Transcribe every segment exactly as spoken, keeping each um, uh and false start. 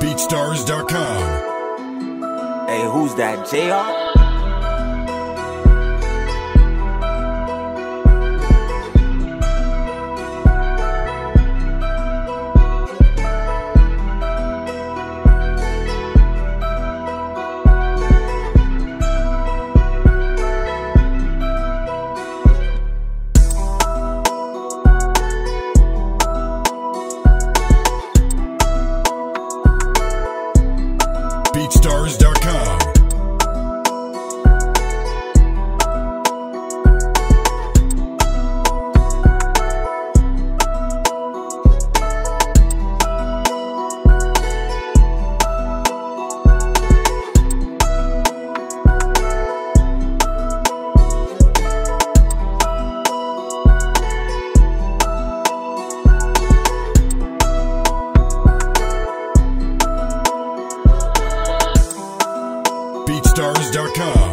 beat stars dot com. Hey, who's that, J R? beat stars dot com. beat stars dot com. beat stars dot com.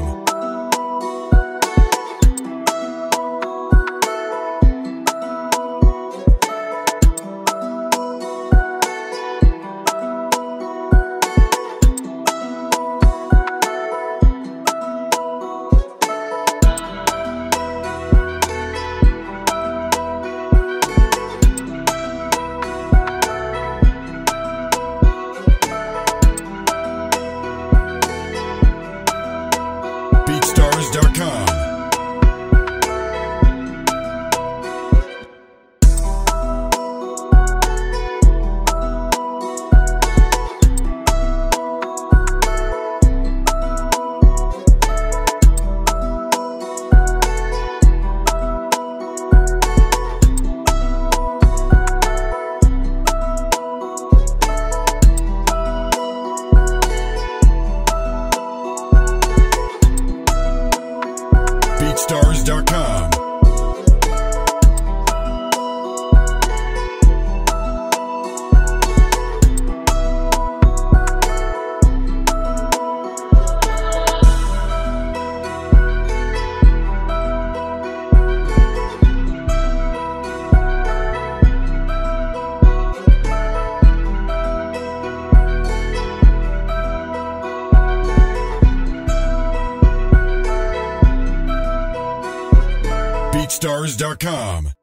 beat stars dot com. beat stars dot com.